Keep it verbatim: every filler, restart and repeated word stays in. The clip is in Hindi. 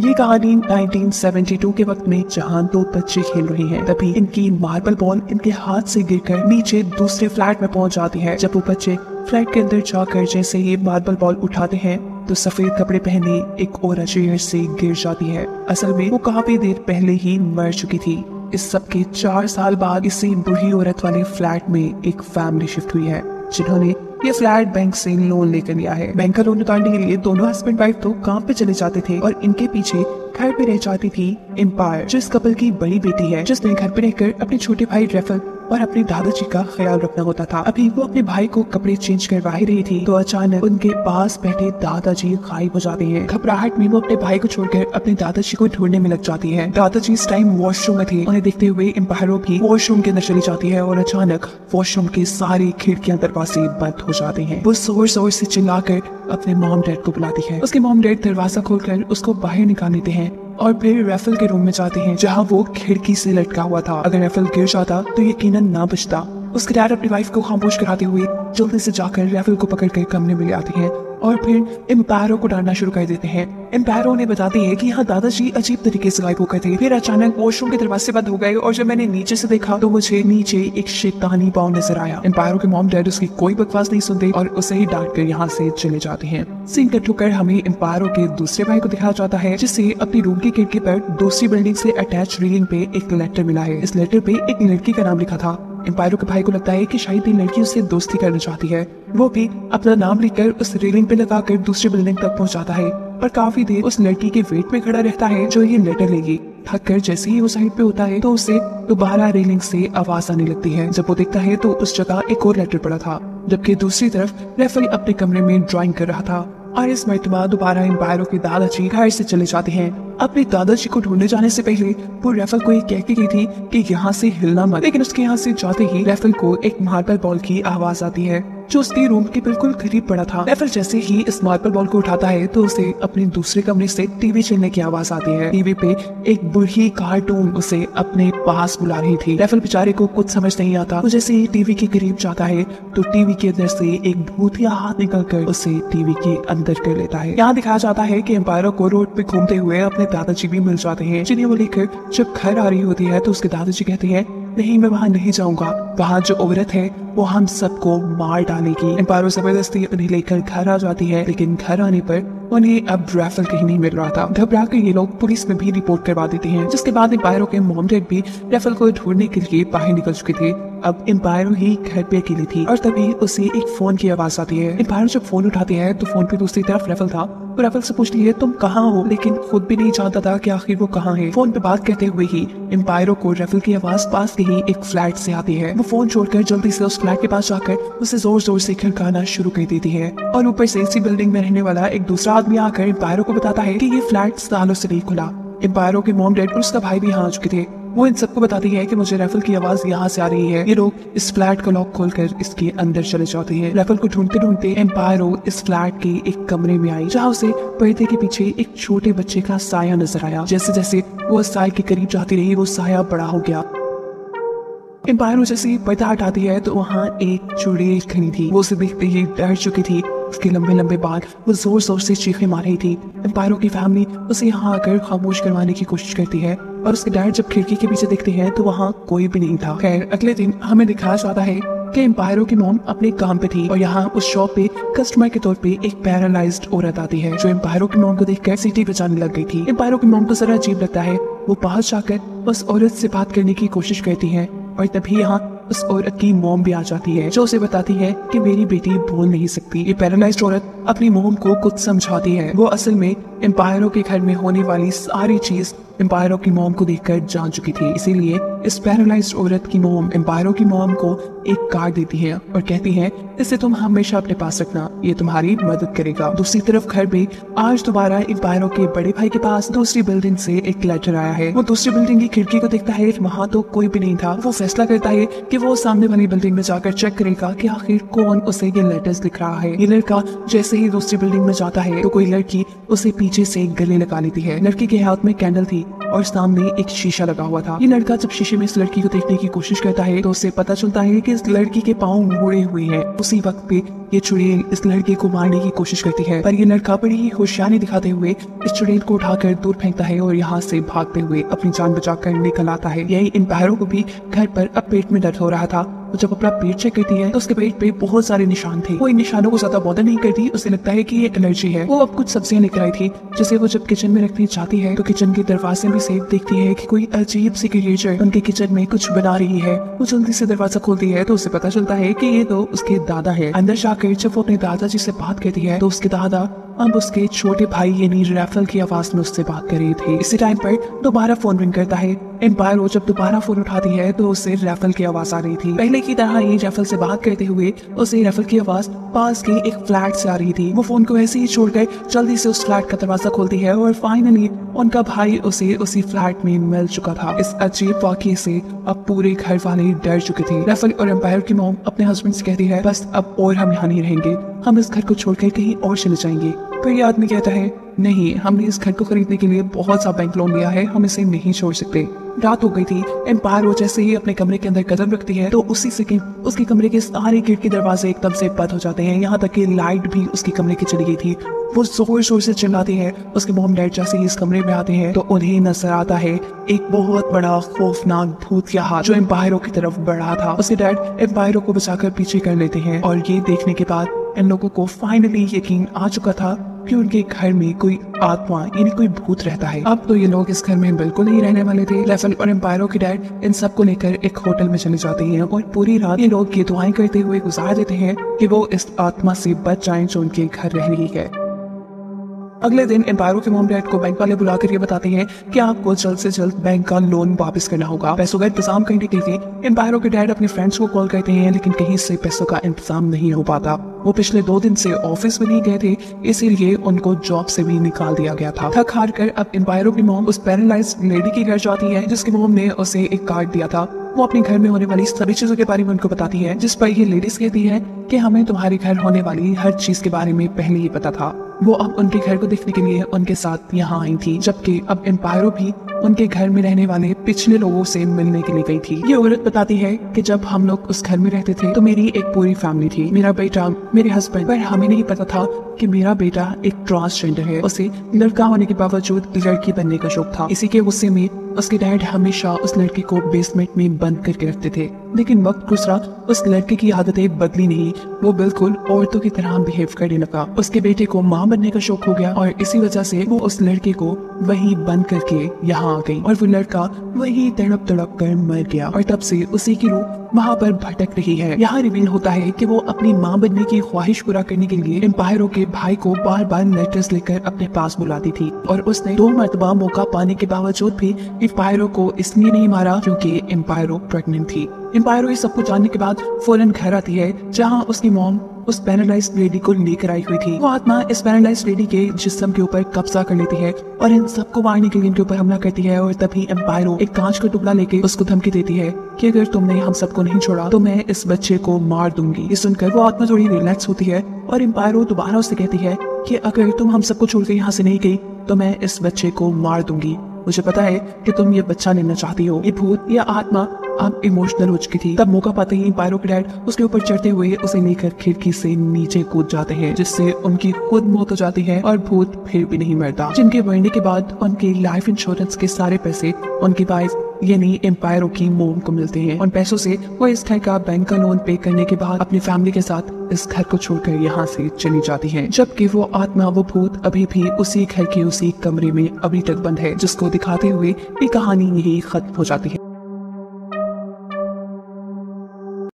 ये कहानी उन्नीस सौ बहत्तर के वक्त में जहां दो बच्चे खेल रहे हैं तभी इनकी मार्बल बॉल इनके हाथ से गिरकर नीचे दूसरे फ्लैट में पहुंच जाती है। जब वो बच्चे फ्लैट के अंदर जाकर जैसे ही मार्बल बॉल उठाते हैं तो सफेद कपड़े पहने एक औरत चेयर से गिर जाती है। असल में वो काफी देर पहले ही मर चुकी थी। इस सब के चार साल बाद इसी बूढ़ी औरत वाले फ्लैट में एक फैमिली शिफ्ट हुई है जिन्होंने ये फ्लैट बैंक से लोन लेकर लिया है। बैंक का लोन उतारने के लिए दोनों हस्बैंड वाइफ तो काम पे चले जाते थे और इनके पीछे घर पे रह जाती थी एम्पायर, जो इस कपल की बड़ी बेटी है, जिसने घर पे रहकर अपने छोटे भाई रेफल और अपने दादाजी का ख्याल रखना होता था। अभी वो अपने भाई को कपड़े चेंज करवा ही रही थी तो अचानक उनके पास बैठे दादाजी गायब हो जाते हैं। घबराहट में वो अपने भाई को छोड़कर अपने दादाजी को ढूंढने में लग जाती है। दादाजी इस टाइम वॉशरूम में थे। उन्हें देखते हुए एम्पायरों की वॉशरूम के अंदर चली जाती है और अचानक वॉशरूम की सारी खिड़कियां दरवाजे बंद हो जाते हैं। वो जोर जोर से चिल्लाकर अपने मॉम डैड को बुलाती है। उसके मॉम डैड दरवाजा खोलकर उसको बाहर निकाल लेते हैं और फिर रेफल के रूम में जाते हैं जहां वो खिड़की से लटका हुआ था। अगर रेफल गिर जाता तो यकीनन ना बचता। उसके डैड अपनी वाइफ को खामोश कराते हुए जल्दी से जाकर रेफल को पकड़कर कमरे में ले आते हैं और फिर एम्पायरों को डालना शुरू कर देते हैं। एम्पायरों ने बताते हैं कि यहाँ दादाजी अजीब तरीके से गायब हो गए थे। फिर अचानक वॉशरूम के दरवाजे बंद हो गए और जब मैंने नीचे से देखा तो मुझे नीचे एक शैतानी पाँव नजर आया। एम्पायरों के मॉम डैड उसकी कोई बकवास नहीं सुनते और उसे ही डांट कर यहाँ से चले जाते हैं। सीन कट होकर हमें एम्पायरों के दूसरे भाई को दिखाया जाता है जिसे अपनी रूम की खिड़की पर दूसरी बिल्डिंग से अटैच रेलिंग पे एक लेटर मिला है। इस लेटर पे एक लड़की का नाम लिखा था। एम्पायरों के भाई को लगता है कि शायद ये लड़की उससे दोस्ती करना चाहती है। वो भी अपना नाम लिखकर उस रेलिंग पे लगाकर दूसरी बिल्डिंग तक पहुंच जाता है और काफी देर उस लड़की के वेट में खड़ा रहता है जो ये लेटर लेगी। थक कर जैसे ही वो साइड पे होता है तो उसे दोबारा रेलिंग से आवाज आने लगती है। जब वो देखता है तो उस जगह एक और लेटर पड़ा था, जबकि दूसरी तरफ रेफल अपने कमरे में ड्राइंग कर रहा था। और इस मरतबा दोबारा एम्पायरों के दादाजी घर से चले जाते हैं। अपने दादाजी को ढूंढने जाने से पहले वो रेफल को ये कह के गई थी कि यहाँ से हिलना मत, लेकिन उसके यहाँ से जाते ही रेफल को एक मार्बल बॉल की आवाज आती है जो उसके रूम के बिल्कुल करीब पड़ा था। रेफल जैसे ही इस मार्बल बॉल को उठाता है तो उसे अपने दूसरे कमरे से टीवी चलने की आवाज आती है। टीवी पे एक बूढ़ी कार्टून उसे अपने पास बुला रही थी। रेफल बेचारे को कुछ समझ नहीं आता। तो जैसे ही टीवी के करीब जाता है तो टीवी के अंदर से एक भूतिया हाथ निकल कर उसे टीवी के अंदर कर लेता है। यहाँ दिखाया जाता है की एम्पायरों को रोड पे घूमते हुए अपने दादाजी भी मिल जाते हैं, जिन्हें वो लेकर जब घर आ रही होती है तो उसके दादाजी कहते हैं नहीं, मैं वहाँ नहीं जाऊंगा, वहाँ जो औरत है वो हम सबको मार डालेगी। एम्पायरों जबरदस्ती उन्हें लेकर घर आ जाती है, लेकिन घर आने पर उन्हें अब रेफल कहीं नहीं मिल रहा था। घबरा कर ये लोग पुलिस में भी रिपोर्ट करवा देते हैं, जिसके बाद एम्पायरों के मॉम डैड भी रेफल को ढूंढने के लिए बाहर निकल चुके थे। अब एम्पायरों ही घर पे अकेली थी और तभी उसे एक फोन की आवाज आती है। एम्पायरों जब फोन उठाते हैं तो फोन पे दूसरी तरफ रेफल था। रेफल से पूछती है तुम कहाँ हो, लेकिन खुद भी नहीं जानता था कि आखिर वो कहाँ है। फोन पे बात कहते हुए ही एम्पायरों को रेफल की आवाज पास के ही एक फ्लैट से आती है। वो फोन छोड़कर जल्दी से उस फ्लैट के पास जाकर उसे जोर जोर से खड़काना शुरू कर देती है और ऊपर से इसी बिल्डिंग में रहने वाला एक दूसरा आदमी आकर एम्पायरों को बताता है कि ये फ्लैट सालों से नहीं खुला। एम्पायरों के मॉम डैड और उसका भाई भी यहाँ आ चुके थे। वो इन सबको बताती है कि मुझे रेफल की आवाज यहाँ से आ रही है। ये लोग इस फ्लैट का लॉक खोलकर इसके अंदर चले जाते हैं। रेफल को ढूंढते ढूंढते एम्पायरों इस फ्लैट के एक कमरे में आई जहाँ उसे पर्दे के पीछे एक छोटे बच्चे का साया नजर आया। जैसे जैसे वो साया के करीब जाती रही वो साया बड़ा हो गया। एम्पायरों जैसे पर्दा हटाती है तो वहाँ एक चुड़ैल खड़ी थी। वो उसे देखते ही डर चुकी थी। उसके लंबे लंबे बाल वो जोर जोर से चीखे मार रही थी। एम्पायरों की फैमिली उसे यहाँ आकर खामोश करवाने की कोशिश करती है और उसके डैड जब खिड़की के पीछे देखते हैं तो वहाँ कोई भी नहीं था। खैर अगले दिन हमें दिखाया जाता है कि एम्पायरों की मॉम अपने काम पे थी और यहाँ उस शॉप पे कस्टमर के तौर पे एक पैरालाइज्ड औरत आती है जो एम्पायरों की मॉम को देखकर सीटी बजाने लग गई थी। एम्पायरों की मॉम को जरा अजीब लगता है। वो पास जाकर उस औरत से बात करने की कोशिश करती है और तभी यहाँ उस औरत की मॉम भी आ जाती है जो उसे बताती है कि मेरी बेटी बोल नहीं सकती। ये पैरालाइज्ड औरत अपनी मॉम को कुछ समझाती है। वो असल में एम्पायरों के घर में होने वाली सारी चीज एम्पायरों की मॉम को देखकर जान चुकी थी। इसीलिए इस पैरालाइज्ड औरत की मॉम एम्पायरों की मॉम को एक कार्ड देती है और कहती है इसे तुम हमेशा अपने पास रखना, ये तुम्हारी मदद करेगा। दूसरी तरफ घर में आज दोबारा एम्पायरों के बड़े भाई के पास दूसरी बिल्डिंग से एक लेटर आया है। वो दूसरी बिल्डिंग की खिड़की को देखता है, वहाँ तो कोई भी नहीं था। वो फैसला करता है कि वो सामने वाली बिल्डिंग में जाकर चेक करेगा कि आखिर कौन उसे ये लेटर्स लिख रहा है। ये लड़का जैसे ही दूसरी बिल्डिंग में जाता है तो कोई लड़की उसे पीछे से गले लगा लेती है। लड़की के हाथ में कैंडल थी और सामने एक शीशा लगा हुआ था। ये लड़का जब शीशे में इस लड़की को देखने की कोशिश करता है तो उसे पता चलता है कि इस लड़की के पाँव मुड़े हुए हैं। उसी वक्त पे ये चुड़ैल इस लड़के को मारने की कोशिश करती है, पर ये लड़का बड़ी ही होशियारी दिखाते हुए इस चुड़ैल को उठाकर दूर फेंकता है और यहाँ से भागते हुए अपनी जान बचाकर निकल आता है। यही इन पैरों को भी घर पर अब पेट में दर्द हो रहा था। तो जब अपना पेट चेक करती है तो उसके पेट पे बहुत सारे निशान थे। वो इन निशानों को ज्यादा बॉडर नहीं करती, उसे लगता है कि ये एलर्जी है। वो अब कुछ सब्जियां लेकर आई थी जिसे वो जब किचन में रखने जाती है तो किचन के दरवाजे में से देखती है कि कोई अजीब सी क्रिएचर उनके किचन में कुछ बना रही है। वो जल्दी से दरवाजा खोलती है तो उसे पता चलता है कि ये तो उसके दादा है। अंदर जाकर जब वो अपने दादाजी से बात करती है तो उसके दादा अब उसके छोटे भाई यानी राफेल की आवाज में उससे बात कर रहे थे। इसी टाइम पर दोबारा फोन रिंग करता है। इन पैरो जब दोबारा फोन उठाती है तो उसे राफेल की आवाज आ रही थी। पहले की तरह ही राफेल से बात करते हुए उसे राफेल की आवाज पास के एक फ्लैट से आ रही थी। वो फोन को ऐसे ही छोड़कर जल्दी से उस फ्लैट का दरवाजा खोलती है और फाइनली उनका भाई उसे उसी फ्लैट में मिल चुका था। इस अजीब वाकये से अब पूरे घर वाले डर चुके थे। राफेल और एम्पायर की मॉम अपने हस्बैंड से कहती है, बस अब और हम यहाँ नहीं रहेंगे, हम इस घर को छोड़कर कहीं और चले जाएंगे। पर ये आदमी कहता है, नहीं, हमने इस घर को खरीदने के लिए बहुत सा बैंक लोन लिया है, हम इसे नहीं छोड़ सकते। रात हो गई थी। एम्पायर वो जैसे ही अपने कमरे के अंदर कदम रखती है तो उसी सेकंड उसके कमरे के सारे खिड़की दरवाजे एकदम से बंद हो जाते हैं, यहाँ तक कि लाइट भी उसके कमरे की चली गई थी। वो जोर शोर से चिल्लाती है। उसके मॉम डैड जैसे ही इस कमरे में आते हैं तो उन्हें नजर आता है एक बहुत बड़ा खौफनाक भूत या हाथ जो एम्पायरों की तरफ बढ़ा था। उसके डैड एम्पायरों को बचाकर पीछे कर लेते हैं और ये देखने के बाद इन लोगों को फाइनली यकीन आ चुका था कि उनके घर में कोई आत्मा यानी कोई भूत रहता है। अब तो ये लोग इस घर में बिल्कुल नहीं रहने वाले थे। राफेल और एम्पायरों के डैड इन सबको लेकर एक होटल में चले जाते हैं और पूरी रात ये लोग ये दुआएं करते हुए गुजार देते हैं कि वो इस आत्मा से बच जाएं जो उनके घर रह रही है। अगले दिन एम्पायरों के मॉम डैड को बैंक वाले बुलाकर ये बताते हैं कि आपको जल्द से जल्द बैंक का लोन वापस करना होगा। पैसों का इंतजाम करने के लिए एम्पायरों के डैड अपने फ्रेंड्स को कॉल करते हैं, लेकिन कहीं से पैसों का इंतजाम नहीं हो पाता। वो पिछले दो दिन से ऑफिस में नहीं गए थे, इसीलिए उनको जॉब से भी निकाल दिया गया था। थक हार कर अब एम्पायरों की मॉम उस पैरालाइज्ड लेडी के घर जाती है जिसकी मॉम ने उसे एक कार्ड दिया था। वो अपने घर में होने वाली सभी चीजों के बारे में उनको बताती है, जिस पर ये लेडीज कहती है कि हमें तुम्हारे घर होने वाली हर चीज के बारे में पहले ही पता था। वो अब उनके घर को देखने के लिए उनके साथ यहाँ आई थी, जबकि अब एम्पायरों भी उनके घर में रहने वाले पिछले लोगों से मिलने के लिए गई थी। ये औरत बताती है कि जब हम लोग उस घर में रहते थे तो मेरी एक पूरी फैमिली थी, मेरा बेटा, मेरे हस्बैंड, पर हमें नहीं पता था कि मेरा बेटा एक ट्रांसजेंडर है। उसे लड़का होने के बावजूद लड़की बनने का शौक था। इसी के गुस्से में उसके डैड हमेशा उस लड़की को बेसमेंट में बंद करके रखते थे, लेकिन वक्त गुजरा उस लड़के की आदतें बदली नहीं, वो बिल्कुल औरतों की तरह बिहेव करने लगा। उसके बेटे को मां बनने का शौक हो गया और इसी वजह से वो उस लड़के को वहीं बंद करके यहाँ आ गई और वो लड़का वहीं तड़प तड़प कर मर गया और तब से उसी की रूह वहाँ पर भटक रही है। यहाँ रिवील होता है कि वो अपनी मां बनने की ख्वाहिश पूरा करने के लिए एम्पायरों के भाई को बार बार लेटर्स लेकर अपने पास बुलाती थी और उसने दो मरतबा मौका पाने के बावजूद भी एम्पायरों को इसलिए नहीं मारा क्योंकि एम्पायरों प्रेगनेंट थी। एम्पायरों ये सब कुछ जानने के बाद फौरन घर आती है, जहाँ उसकी मॉम उस पैरालाइज्ड लेडी को लेकर आई हुई थी। वो आत्मा इस पैरालाइज्ड लेडी के जिस्म के ऊपर कब्जा कर लेती है और इन सबको मारने के लिए इनके ऊपर हमला करती है और तभी एम्पायरों एक कांच का टुकड़ा लेके उसको धमकी देती है कि अगर तुमने हम सबको नहीं छोड़ा तो मैं इस बच्चे को मार दूंगी। ये सुनकर वो आत्मा थोड़ी रिलैक्स होती है और एम्पायरों दोबारा उससे कहती है कि अगर तुम हम सबको छोड़ के यहाँ से नहीं गई तो मैं इस बच्चे को मार दूंगी। मुझे पता है कि तुम ये बच्चा लेना चाहती हो। ये भूत या आत्मा अब इमोशनल हो चुकी थी। तब मौका पाते ही एम्पायरों के डैड उसके ऊपर चढ़ते हुए उसे लेकर खिड़की से नीचे कूद जाते हैं, जिससे उनकी खुद मौत हो जाती है और भूत फिर भी नहीं मरता। जिनके मरने के बाद उनके लाइफ इंश्योरेंस के सारे पैसे उनकी वाइफ यानी एम्पायरों की मोम को मिलते हैं। उन पैसों से वो इस घर का बैंक का लोन पे करने के बाद अपनी फैमिली के साथ इस घर को छोड़कर यहाँ से चली जाती है, जबकि वो आत्मा वो भूत अभी भी उसी घर के उसी कमरे में अभी तक बंद है, जिसको दिखाते हुए ये कहानी यही खत्म हो जाती है।